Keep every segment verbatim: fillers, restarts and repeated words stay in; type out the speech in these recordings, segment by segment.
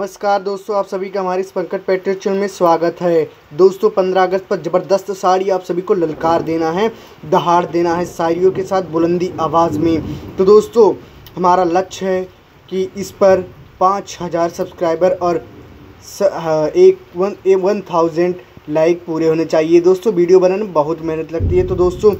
नमस्कार दोस्तों, आप सभी का हमारे इस पंकज पैट्रियट चैनल में स्वागत है। दोस्तों पंद्रह अगस्त पर ज़बरदस्त साड़ी आप सभी को ललकार देना है, दहाड़ देना है साड़ियों के साथ बुलंदी आवाज़ में। तो दोस्तों हमारा लक्ष्य है कि इस पर पाँच हज़ार सब्सक्राइबर और एक one A one thousand like पूरे होने चाहिए। दोस्तों वीडियो बनाने में बहुत मेहनत लगती है, तो दोस्तों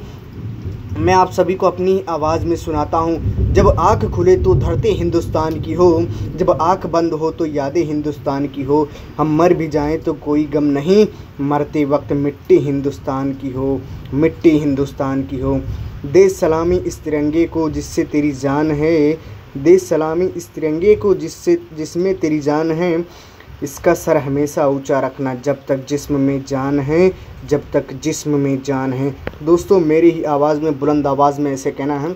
मैं आप सभी को अपनी आवाज़ में सुनाता हूँ। जब आँख खुले तो धरती हिंदुस्तान की हो, जब आँख बंद हो तो यादें हिंदुस्तान की हो। हम मर भी जाएं तो कोई गम नहीं, मरते वक्त मिट्टी हिंदुस्तान की हो, मिट्टी हिंदुस्तान की हो। दे सलामी इस तिरंगे को जिससे तेरी जान है, दे सलामी इस तिरंगे को जिससे जिसमें तेरी जान है। इसका सर हमेशा ऊंचा रखना जब तक जिस्म में जान है, जब तक जिस्म में जान है। दोस्तों मेरी ही आवाज़ में बुलंद आवाज़ में ऐसे कहना है।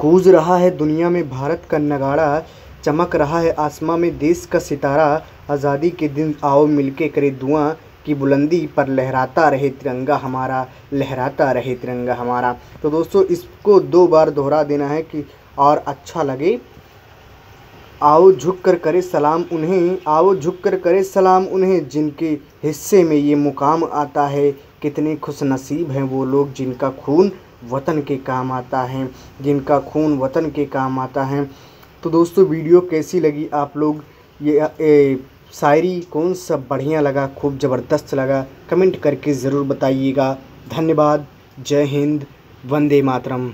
गूंज रहा है दुनिया में भारत का नगाड़ा, चमक रहा है आसमां में देश का सितारा। आज़ादी के दिन आओ मिलके करे दुआ की बुलंदी पर लहराता रहे तिरंगा हमारा, लहराता रहे तिरंगा हमारा। तो दोस्तों इसको दो बार दोहरा देना है कि और अच्छा लगे। आओ झुक कर करे सलाम उन्हें, आओ झुक कर करे सलाम उन्हें जिनके हिस्से में ये मुकाम आता है। कितने खुश नसीब हैं वो लोग जिनका खून वतन के काम आता है, जिनका खून वतन के काम आता है। तो दोस्तों वीडियो कैसी लगी आप लोग, ये ए, शायरी कौन सा बढ़िया लगा, खूब ज़बरदस्त लगा, कमेंट करके ज़रूर बताइएगा। धन्यवाद। जय हिंद, वंदे मातरम।